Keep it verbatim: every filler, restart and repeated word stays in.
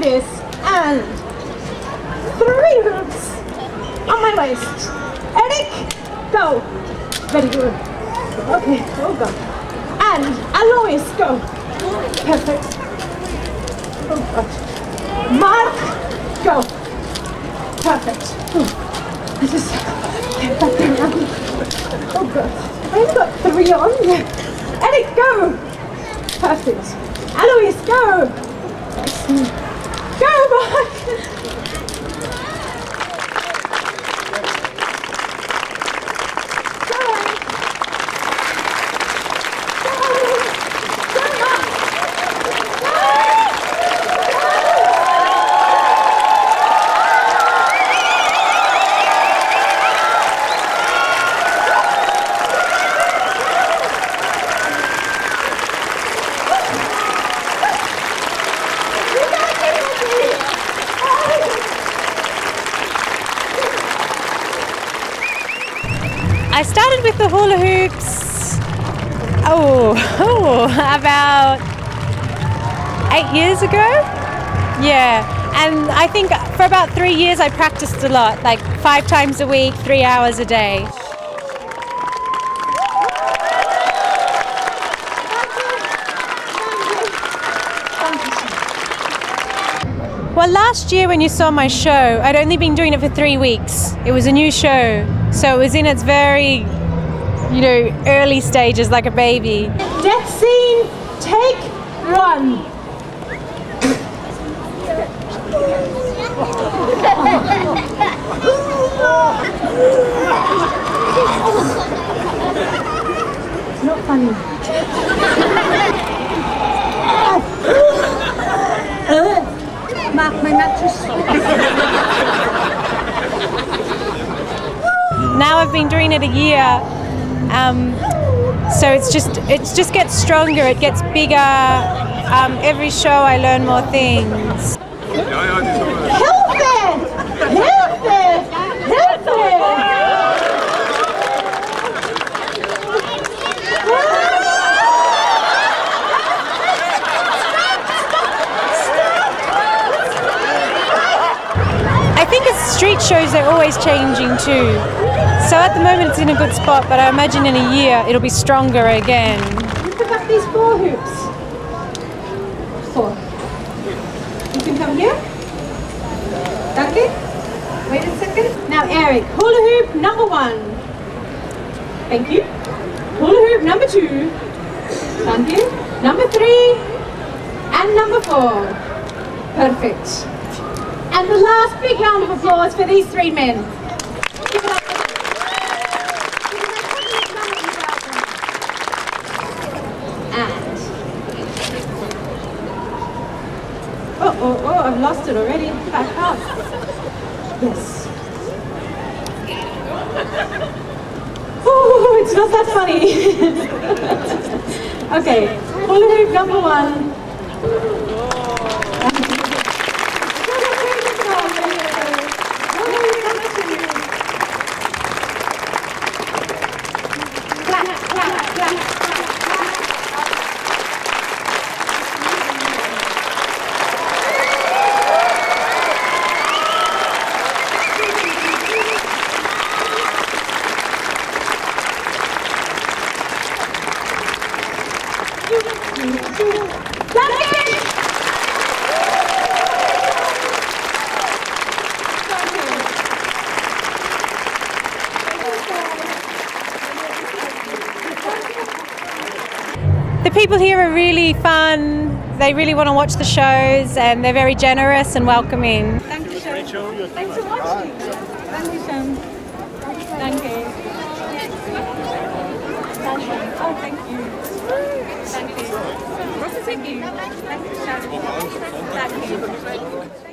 this and three roots on my waist. Eric, go. Very good. Okay, oh God. And Alois, go. Perfect. Oh God. Mark, go. Perfect. Oh, I just get back around. Oh God. I've got three on. Eric, go. Perfect. Alois, go! Go, Mark! Go! Go! Go, Mark! I started with the hula hoops oh, oh about eight years ago, yeah, and I think for about three years I practiced a lot, like five times a week, three hours a day. Well, last year when you saw my show, I'd only been doing it for three weeks. It was a new show. So it was in its very, you know, early stages, like a baby. Death scene, take, run. It's not funny. Mark, my mattress. Now I've been doing it a year, um, so it's just it just gets stronger, it gets bigger. Um, every show I learn more things. Help it! Help it! Help it! I think it's street shows, they're always changing too. So at the moment it's in a good spot, but I imagine in a year it'll be stronger again. You pick up these four hoops. Four. You can come here. Duncan. Wait a second. Now Eric, hula hoop number one. Thank you. Hula hoop number two. Duncan. Number three. And number four. Perfect. And the last big round of applause for these three men. Oh, oh, oh, I've lost it already. Back up. Yes. Oh, it's not that funny. Okay, hula hoop number one. Hula hoop number two. Clap, clap, clap, clap, clap. The people here are really fun, they really want to watch the shows and they're very generous and welcoming. Thank you, thanks for watching. Thank you, Sham. Thank you. Oh, thank you. Thank you. Thank you. Thank you.